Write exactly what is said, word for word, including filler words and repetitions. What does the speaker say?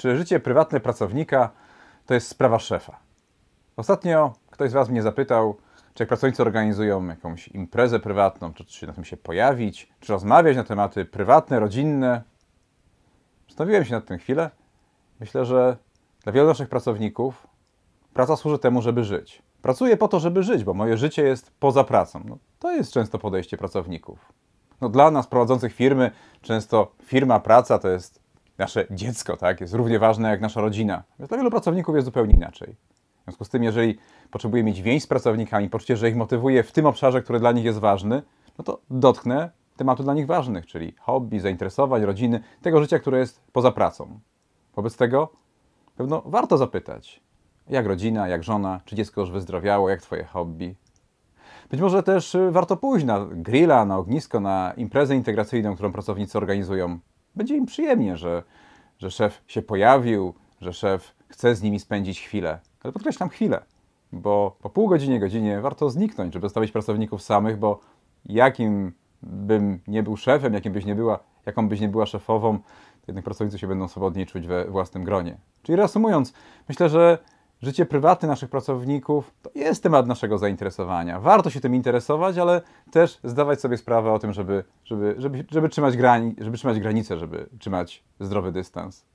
Czy życie prywatne pracownika to jest sprawa szefa? Ostatnio ktoś z Was mnie zapytał, czy jak pracownicy organizują jakąś imprezę prywatną, czy, czy się na tym się pojawić, czy rozmawiać na tematy prywatne, rodzinne. Zastanowiłem się nad tym chwilę. Myślę, że dla wielu naszych pracowników praca służy temu, żeby żyć. Pracuję po to, żeby żyć, bo moje życie jest poza pracą. No, to jest często podejście pracowników. No, dla nas prowadzących firmy często firma, praca to jest nasze dziecko, tak? Jest równie ważne jak nasza rodzina. Więc dla wielu pracowników jest zupełnie inaczej. W związku z tym, jeżeli potrzebuję mieć więź z pracownikami, poczucie, że ich motywuje w tym obszarze, który dla nich jest ważny, no to dotknę tematów dla nich ważnych, czyli hobby, zainteresowań, rodziny, tego życia, które jest poza pracą. Wobec tego pewno warto zapytać, jak rodzina, jak żona, czy dziecko już wyzdrowiało, jak twoje hobby. Być może też warto pójść na grilla, na ognisko, na imprezę integracyjną, którą pracownicy organizują. Będzie im przyjemnie, że, że szef się pojawił, że szef chce z nimi spędzić chwilę. Ale podkreślam chwilę, bo po pół godzinie, godzinie warto zniknąć, żeby zostawić pracowników samych, bo jakim bym nie był szefem, jakim byś nie była, jaką byś nie była szefową, to jednak pracownicy się będą swobodniej czuć we własnym gronie. Czyli reasumując, myślę, że życie prywatne naszych pracowników to jest temat naszego zainteresowania. Warto się tym interesować, ale też zdawać sobie sprawę o tym, żeby, żeby, żeby, żeby trzymać granice, żeby trzymać granice, żeby trzymać zdrowy dystans.